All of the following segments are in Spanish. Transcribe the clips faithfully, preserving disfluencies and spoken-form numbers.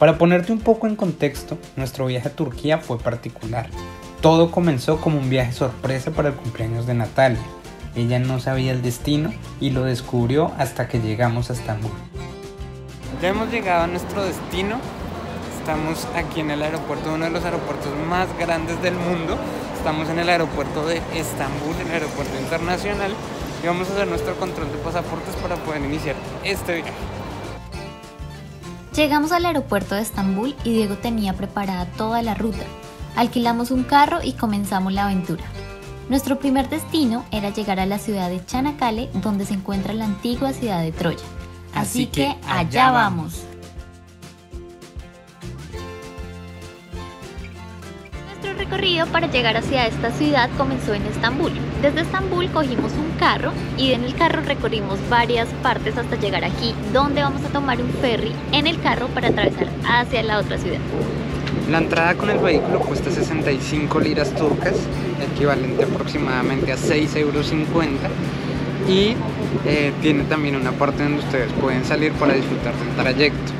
Para ponerte un poco en contexto, nuestro viaje a Turquía fue particular. Todo comenzó como un viaje sorpresa para el cumpleaños de Natalia. Ella no sabía el destino y lo descubrió hasta que llegamos a Estambul. Ya hemos llegado a nuestro destino. Estamos aquí en el aeropuerto, uno de los aeropuertos más grandes del mundo. Estamos en el aeropuerto de Estambul, el aeropuerto internacional. Y vamos a hacer nuestro control de pasaportes para poder iniciar este viaje. Llegamos al aeropuerto de Estambul y Diego tenía preparada toda la ruta. Alquilamos un carro y comenzamos la aventura. Nuestro primer destino era llegar a la ciudad de Çanakkale, donde se encuentra la antigua ciudad de Troya. Así, Así que, que allá vamos. vamos. Nuestro recorrido para llegar hacia esta ciudad comenzó en Estambul. Desde Estambul cogimos un carro y en el carro recorrimos varias partes hasta llegar aquí, donde vamos a tomar un ferry en el carro para atravesar hacia la otra ciudad. La entrada con el vehículo cuesta sesenta y cinco liras turcas, equivalente aproximadamente a seis euros cincuenta, y eh, tiene también una parte donde ustedes pueden salir para disfrutar del trayecto.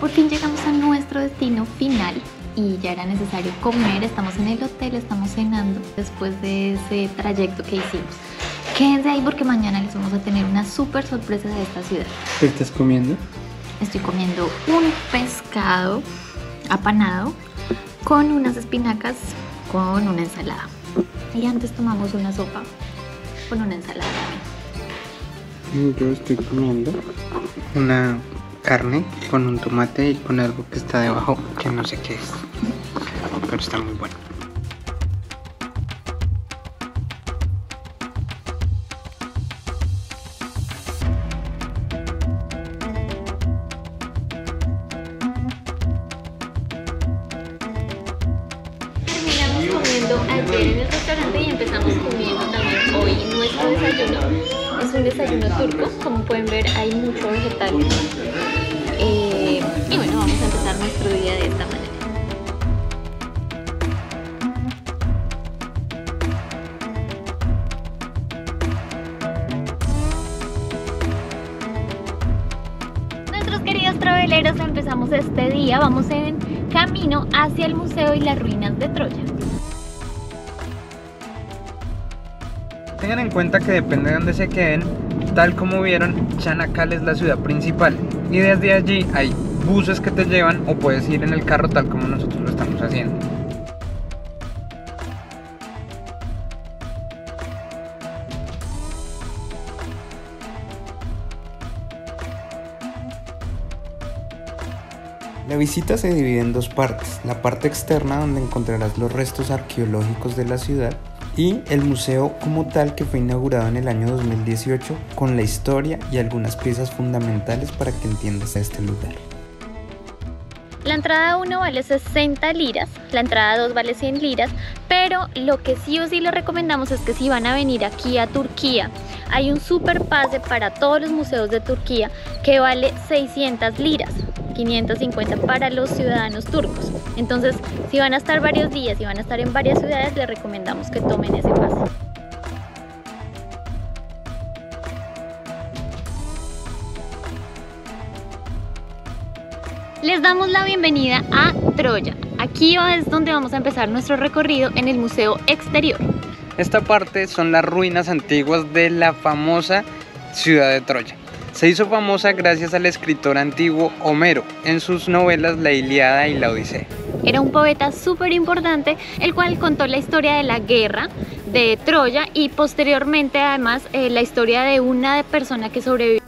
Por fin llegamos a nuestro destino final y ya era necesario comer. Estamos en el hotel, estamos cenando después de ese trayecto que hicimos. Quédense ahí porque mañana les vamos a tener una súper sorpresa de esta ciudad. ¿Qué estás comiendo? Estoy comiendo un pescado apanado con unas espinacas con una ensalada. Y antes tomamos una sopa con una ensalada también. Yo estoy comiendo una carne con un tomate y con algo que está debajo que no sé qué es, pero está muy bueno. Terminamos comiendo ayer en el restaurante y empezamos comiendo también hoy nuestro desayuno. Es un desayuno turco, como pueden ver hay mucho vegetal. Eh, y bueno, vamos a empezar nuestro día de esta manera. Nuestros queridos traveleros, empezamos este día. Vamos en camino hacia el museo y las ruinas de Troya. Tengan en cuenta que depende de donde se queden. Tal como vieron, Çanakkale es la ciudad principal y desde allí hay buses que te llevan o puedes ir en el carro tal como nosotros lo estamos haciendo. La visita se divide en dos partes, la parte externa donde encontrarás los restos arqueológicos de la ciudad y el museo como tal que fue inaugurado en el año dos mil dieciocho con la historia y algunas piezas fundamentales para que entiendas este lugar. La entrada uno vale sesenta liras, la entrada dos vale cien liras, pero lo que sí o sí les recomendamos es que si van a venir aquí a Turquía, hay un super pase para todos los museos de Turquía que vale seiscientas liras. quinientas cincuenta para los ciudadanos turcos. Entonces, si van a estar varios días y si van a estar en varias ciudades, les recomendamos que tomen ese pase. Les damos la bienvenida a Troya. Aquí es donde vamos a empezar nuestro recorrido en el museo exterior. Esta parte son las ruinas antiguas de la famosa ciudad de Troya. Se hizo famosa gracias al escritor antiguo Homero en sus novelas La Ilíada y La Odisea. Era un poeta súper importante, el cual contó la historia de la guerra de Troya y posteriormente además eh, la historia de una persona que sobrevivió.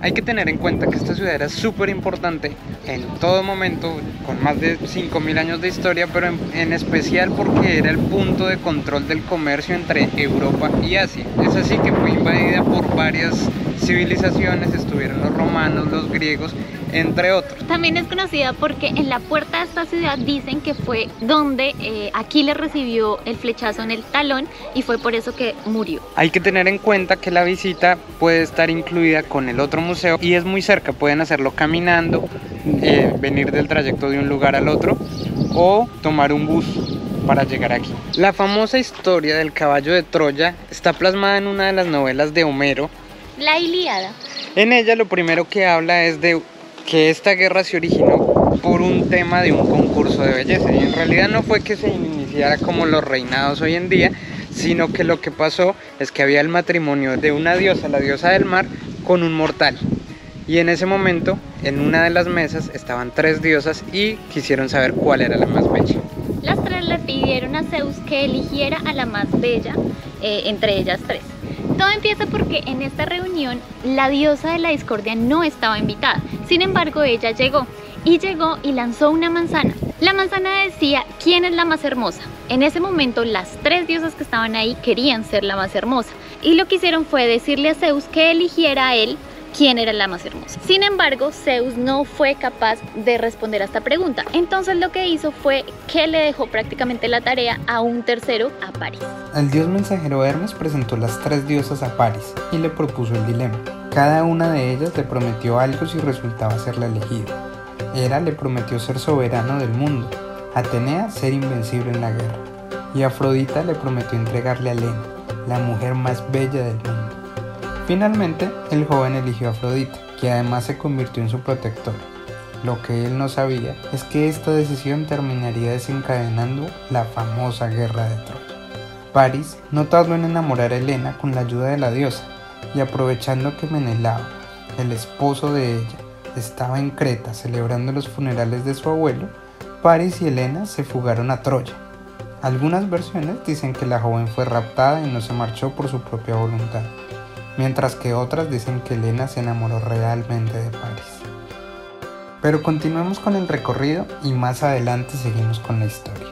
Hay que tener en cuenta que esta ciudad era súper importante en todo momento, con más de cinco mil años de historia, pero en, en especial porque era el punto de control del comercio entre Europa y Asia. Es así que fue invadida por varias civilizaciones, estuvieron los romanos, los griegos, entre otros. También es conocida porque en la puerta de esta ciudad dicen que fue donde eh, Aquiles recibió el flechazo en el talón y fue por eso que murió. Hay que tener en cuenta que la visita puede estar incluida con el otro museo y es muy cerca, pueden hacerlo caminando, eh, venir del trayecto de un lugar al otro o tomar un bus. para llegar aquí. La famosa historia del caballo de Troya está plasmada en una de las novelas de Homero, La Ilíada. En ella lo primero que habla es de que esta guerra se originó por un tema de un concurso de belleza, y en realidad no fue que se iniciara como los reinados hoy en día, sino que lo que pasó es que había el matrimonio de una diosa, la diosa del mar, con un mortal. Y en ese momento, en una de las mesas estaban tres diosas y quisieron saber cuál era la más bella. Las tres le pidieron a Zeus que eligiera a la más bella eh, entre ellas tres. Todo empieza porque en esta reunión la diosa de la discordia no estaba invitada. Sin embargo, ella llegó y llegó y lanzó una manzana. La manzana decía quién es la más hermosa. En ese momento las tres diosas que estaban ahí querían ser la más hermosa, y lo que hicieron fue decirle a Zeus que eligiera a él quién era la más hermosa. Sin embargo, Zeus no fue capaz de responder a esta pregunta. Entonces lo que hizo fue que le dejó prácticamente la tarea a un tercero, a París. El dios mensajero Hermes presentó las tres diosas a París y le propuso el dilema. Cada una de ellas le prometió algo si resultaba ser la elegida. Hera le prometió ser soberano del mundo, Atenea ser invencible en la guerra, y Afrodita le prometió entregarle a Helena, la mujer más bella del mundo. Finalmente, el joven eligió a Afrodita, que además se convirtió en su protectora. Lo que él no sabía es que esta decisión terminaría desencadenando la famosa guerra de Troya. París no tardó en enamorar a Helena con la ayuda de la diosa, y aprovechando que Menelao, el esposo de ella, estaba en Creta celebrando los funerales de su abuelo, París y Helena se fugaron a Troya. Algunas versiones dicen que la joven fue raptada y no se marchó por su propia voluntad, mientras que otras dicen que Helena se enamoró realmente de París. Pero continuemos con el recorrido y más adelante seguimos con la historia.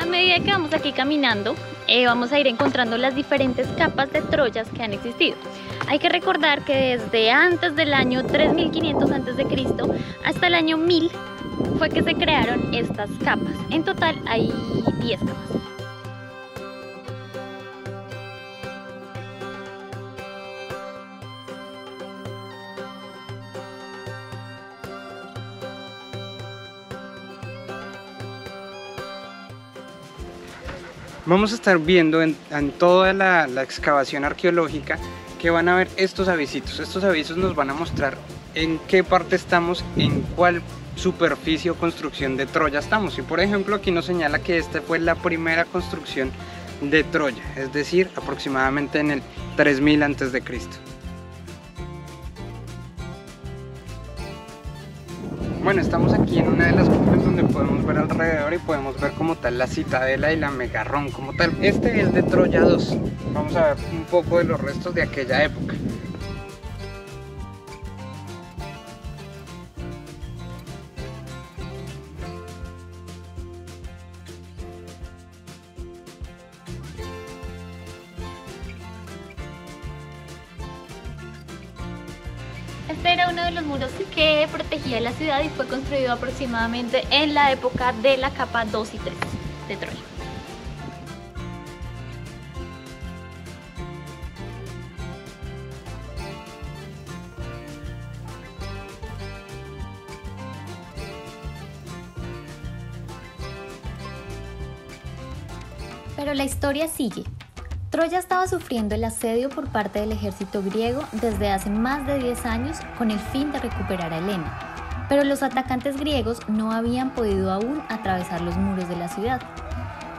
A medida que vamos aquí caminando, eh, vamos a ir encontrando las diferentes capas de Troya que han existido. Hay que recordar que desde antes del año tres mil quinientos antes de Cristo hasta el año mil fue que se crearon estas capas. En total hay diez capas. Vamos a estar viendo en, en toda la, la excavación arqueológica que van a ver estos avisitos. Estos avisos nos van a mostrar en qué parte estamos, en cuál superficie o construcción de Troya estamos. Y por ejemplo aquí nos señala que esta fue la primera construcción de Troya, es decir, aproximadamente en el tres mil antes de Cristo. Bueno, estamos aquí en una de las cumbres donde podemos ver alrededor y podemos ver como tal la citadela y la megarrón como tal. Este es de Troya dos. Vamos a ver un poco de los restos de aquella época. Este era uno de los muros que protegía la ciudad y fue construido aproximadamente en la época de la capa dos y tres de Troya. Pero la historia sigue. Troya estaba sufriendo el asedio por parte del ejército griego desde hace más de diez años con el fin de recuperar a Helena, pero los atacantes griegos no habían podido aún atravesar los muros de la ciudad.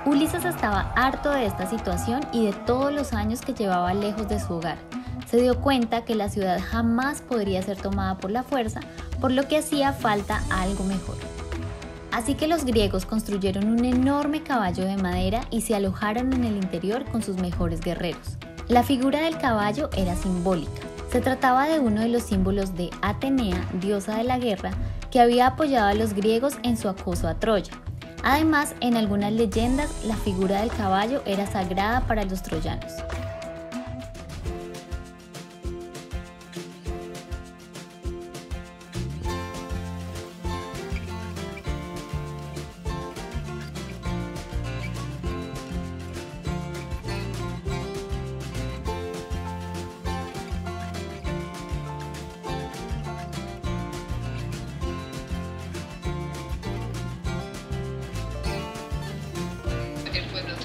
Ulises estaba harto de esta situación y de todos los años que llevaba lejos de su hogar. Se dio cuenta que la ciudad jamás podría ser tomada por la fuerza, por lo que hacía falta algo mejor. Así que los griegos construyeron un enorme caballo de madera y se alojaron en el interior con sus mejores guerreros. La figura del caballo era simbólica. Se trataba de uno de los símbolos de Atenea, diosa de la guerra, que había apoyado a los griegos en su acoso a Troya. Además, en algunas leyendas, la figura del caballo era sagrada para los troyanos.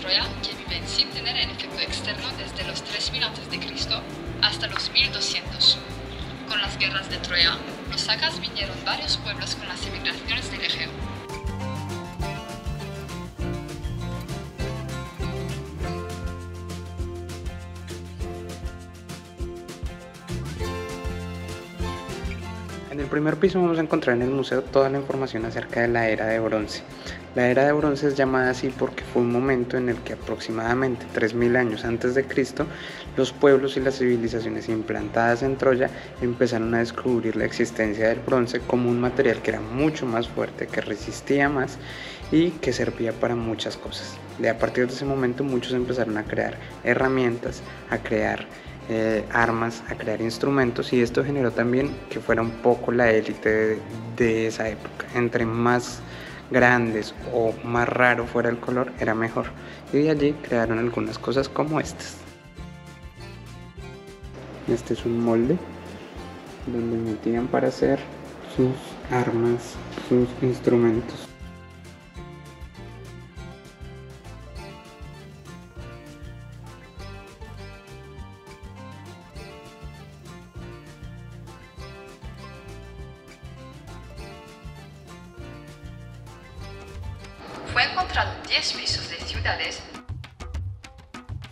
Troya, que viven sin tener el efecto externo desde los tres mil antes de Cristo hasta los mil doscientos. Con las guerras de Troya, los sacas vinieron varios pueblos con las emigraciones del Egeo. En el primer piso vamos a encontrar en el museo toda la información acerca de la Era de Bronce. La Era de Bronce es llamada así porque fue un momento en el que aproximadamente tres mil años antes de Cristo, los pueblos y las civilizaciones implantadas en Troya empezaron a descubrir la existencia del bronce como un material que era mucho más fuerte, que resistía más y que servía para muchas cosas. De a partir de ese momento muchos empezaron a crear herramientas, a crear Eh, armas, a crear instrumentos, y esto generó también que fuera un poco la élite de, de esa época. Entre más grandes o más raro fuera el color, era mejor, y de allí crearon algunas cosas como estas. Este es un molde donde metían para hacer sus armas, sus instrumentos. Fue encontrado en diez pisos de ciudades.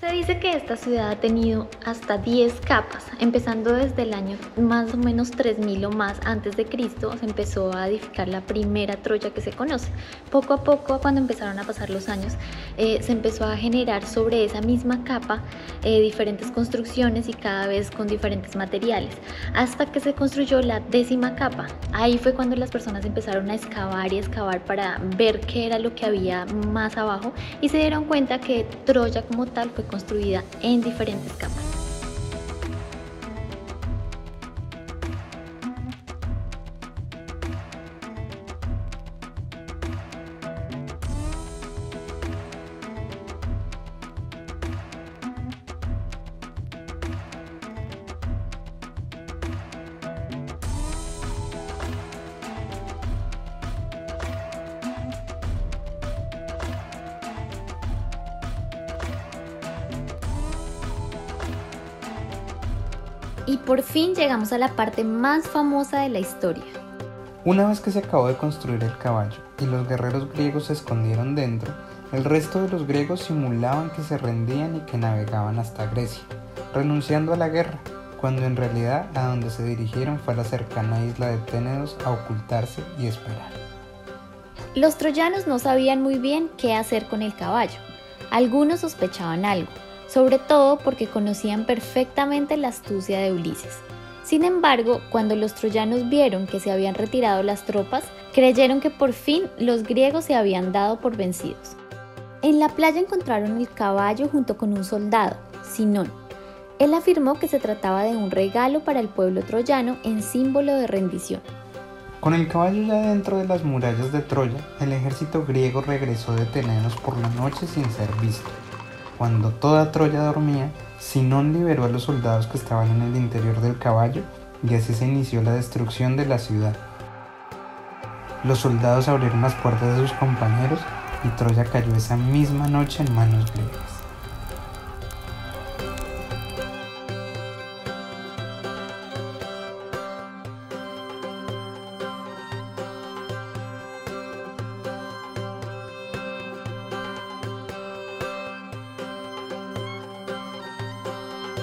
Se dice que esta ciudad ha tenido hasta diez capas, empezando desde el año más o menos tres mil o más antes de Cristo. Se empezó a edificar la primera Troya que se conoce. Poco a poco, cuando empezaron a pasar los años, eh, se empezó a generar sobre esa misma capa eh, diferentes construcciones, y cada vez con diferentes materiales, hasta que se construyó la décima capa. Ahí fue cuando las personas empezaron a excavar y excavar para ver qué era lo que había más abajo, y se dieron cuenta que Troya como tal fue construida en diferentes capas. Y por fin llegamos a la parte más famosa de la historia. Una vez que se acabó de construir el caballo y los guerreros griegos se escondieron dentro, el resto de los griegos simulaban que se rendían y que navegaban hasta Grecia, renunciando a la guerra, cuando en realidad a donde se dirigieron fue a la cercana isla de Tenedos a ocultarse y esperar. Los troyanos no sabían muy bien qué hacer con el caballo. Algunos sospechaban algo, sobre todo porque conocían perfectamente la astucia de Ulises. Sin embargo, cuando los troyanos vieron que se habían retirado las tropas, creyeron que por fin los griegos se habían dado por vencidos. En la playa encontraron el caballo junto con un soldado, Sinón. Él afirmó que se trataba de un regalo para el pueblo troyano en símbolo de rendición. Con el caballo ya dentro de las murallas de Troya, el ejército griego regresó de Tenedos por la noche sin ser visto. Cuando toda Troya dormía, Sinón liberó a los soldados que estaban en el interior del caballo, y así se inició la destrucción de la ciudad. Los soldados abrieron las puertas de sus compañeros y Troya cayó esa misma noche en manos griegas.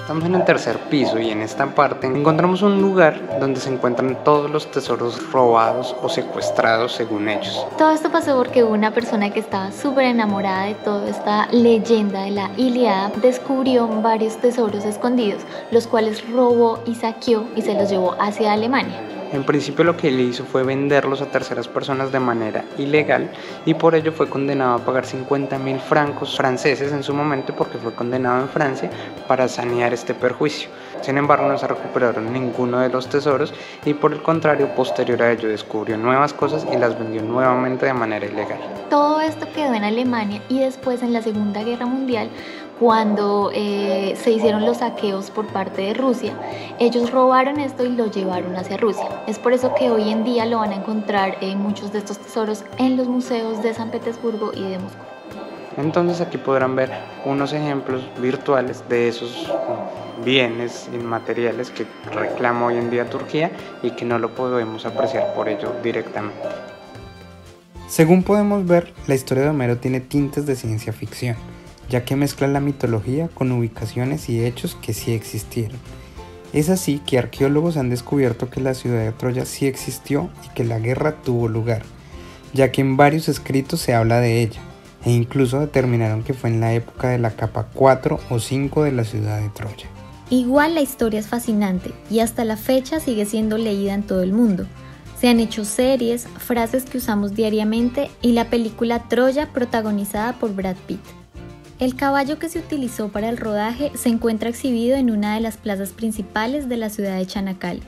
Estamos en el tercer piso, y en esta parte encontramos un lugar donde se encuentran todos los tesoros robados o secuestrados según ellos. Todo esto pasó porque una persona que estaba súper enamorada de toda esta leyenda de la Ilíada descubrió varios tesoros escondidos, los cuales robó y saqueó y se los llevó hacia Alemania. En principio lo que él hizo fue venderlos a terceras personas de manera ilegal, y por ello fue condenado a pagar cincuenta mil francos franceses en su momento, porque fue condenado en Francia, para sanear este perjuicio. Sin embargo, no se recuperaron ninguno de los tesoros, y por el contrario, posterior a ello descubrió nuevas cosas y las vendió nuevamente de manera ilegal. Todo esto quedó en Alemania, y después en la Segunda Guerra Mundial, cuando eh, se hicieron los saqueos por parte de Rusia, ellos robaron esto y lo llevaron hacia Rusia. Es por eso que hoy en día lo van a encontrar eh, muchos de estos tesoros en los museos de San Petersburgo y de Moscú. Entonces aquí podrán ver unos ejemplos virtuales de esos bienes inmateriales que reclama hoy en día Turquía y que no lo podemos apreciar por ello directamente. Según podemos ver, la historia de Homero tiene tintes de ciencia ficción, ya que mezcla la mitología con ubicaciones y hechos que sí existieron. Es así que arqueólogos han descubierto que la ciudad de Troya sí existió y que la guerra tuvo lugar, ya que en varios escritos se habla de ella, e incluso determinaron que fue en la época de la capa cuatro o cinco de la ciudad de Troya. Igual la historia es fascinante y hasta la fecha sigue siendo leída en todo el mundo. Se han hecho series, frases que usamos diariamente y la película Troya protagonizada por Brad Pitt. El caballo que se utilizó para el rodaje se encuentra exhibido en una de las plazas principales de la ciudad de Çanakkale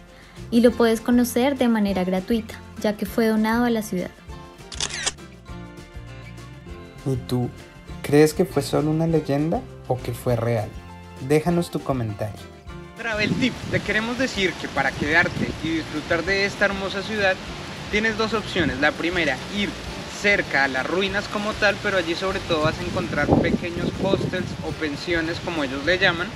y lo puedes conocer de manera gratuita, ya que fue donado a la ciudad. ¿Y tú, crees que fue solo una leyenda o que fue real? Déjanos tu comentario. Travel Tip, te queremos decir que para quedarte y disfrutar de esta hermosa ciudad, tienes dos opciones. La primera, ir cerca a las ruinas como tal, pero allí sobre todo vas a encontrar pequeños hostels o pensiones, como ellos le llaman.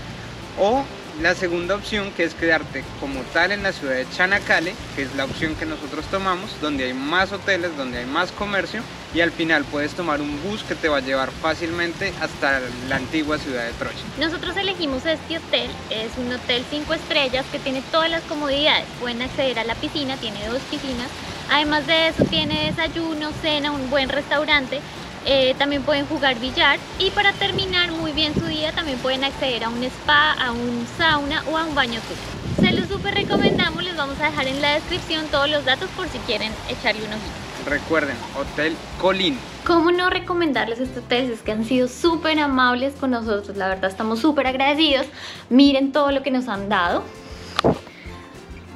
O la segunda opción, que es quedarte como tal en la ciudad de Çanakkale, que es la opción que nosotros tomamos, donde hay más hoteles, donde hay más comercio, y al final puedes tomar un bus que te va a llevar fácilmente hasta la antigua ciudad de Troya. Nosotros elegimos este hotel, es un hotel cinco estrellas que tiene todas las comodidades. Pueden acceder a la piscina, tiene dos piscinas, además de eso tiene desayuno, cena, un buen restaurante. Eh, también pueden jugar billar y para terminar muy bien su día también pueden acceder a un spa, a un sauna o a un baño turco. Se los súper recomendamos, les vamos a dejar en la descripción todos los datos por si quieren echarle un ojito. Recuerden, Hotel Colín. ¿Cómo no recomendarles estos hoteles que han sido súper amables con nosotros? La verdad estamos súper agradecidos, miren todo lo que nos han dado.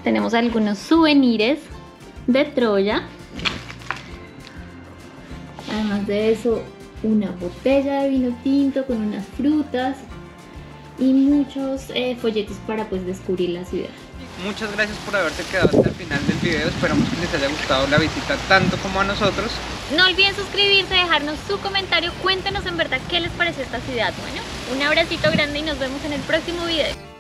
Tenemos algunos souvenirs de Troya. Además de eso, una botella de vino tinto con unas frutas y muchos eh, folletos para pues descubrir la ciudad. Muchas gracias por haberse quedado hasta el final del video, esperamos que les haya gustado la visita tanto como a nosotros. No olviden suscribirse, dejarnos su comentario, cuéntenos en verdad qué les pareció esta ciudad. Bueno, un abracito grande y nos vemos en el próximo video.